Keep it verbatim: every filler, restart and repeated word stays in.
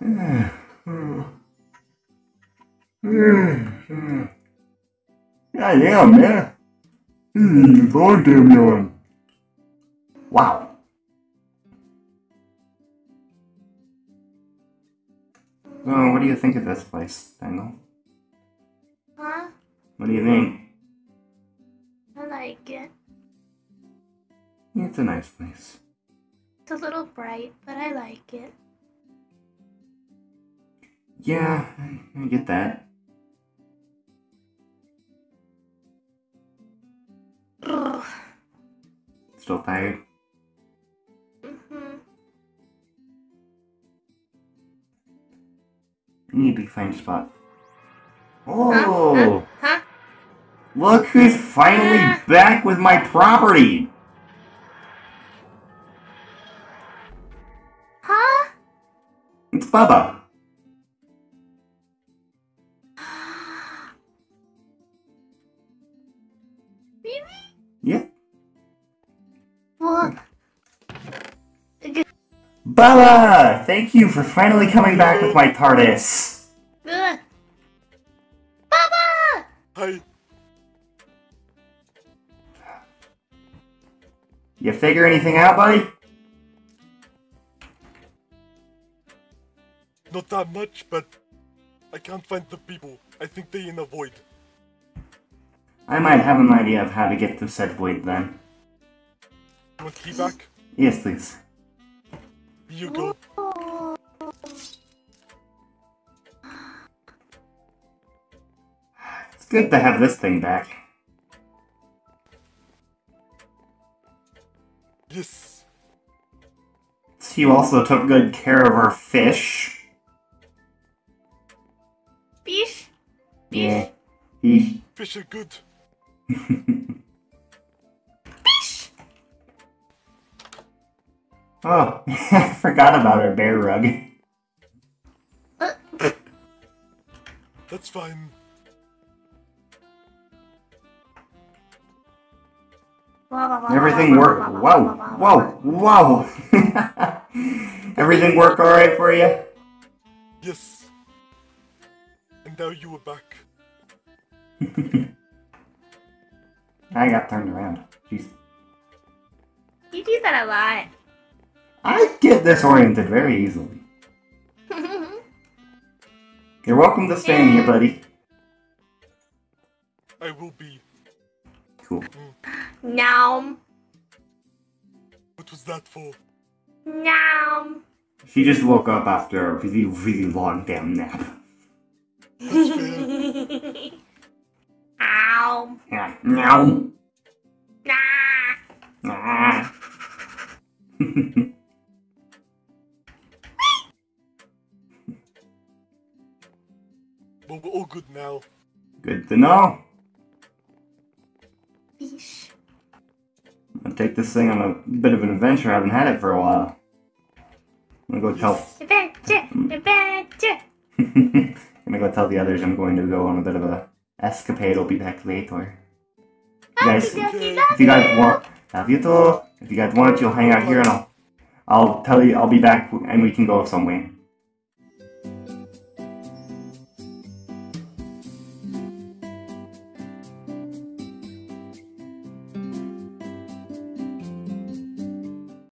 Yeah, man. He's going to me. Wow. Oh, what do you think of this place, Dangle? Huh? What do you think? I like it. Yeah, it's a nice place. It's a little bright, but I like it. Yeah, I get that. Ugh. Still tired? Mm-hmm. You need to find a spot. Oh! Huh? Huh? Huh? Look who's finally uh. back with my property! Huh? It's Bubba. Mimi? Yeah. Well, Bubba! Thank you for finally coming back with my TARDIS! Uh. Bubba! Hi. You figure anything out, buddy? Not that much, but I can't find the people. I think they're in a void. I might have an idea of how to get to said void, then. You want key back? Yes, please. Here you go. It's good to have this thing back. Yes. So you also took good care of our fish. Fish? Fish? Yeah. Fish. Fish are good. Fish! Oh, I forgot about our bear rug. Uh. That's fine. Everything worked. Whoa, whoa, whoa! Everything worked all right for you? Yes. And now you were back. I got turned around. Jeez. You do that a lot. I get disoriented very easily. You're welcome to stay in here, buddy. I will be. Cool. Nom. What was that for? Nom. She just woke up after a really, really long damn nap. Ow. Yeah. Nom. Nah. Nah. But we're all good now. Good to know. I'm gonna take this thing on a bit of an adventure. I haven't had it for a while. I'm gonna go tell. Adventure, adventure. I'm gonna go tell the others I'm going to go on a bit of a escapade. I'll be back later. You guys, if you guys want, love you too. If you guys want, you'll hang out here and I'll, I'll tell you. I'll be back and we can go somewhere.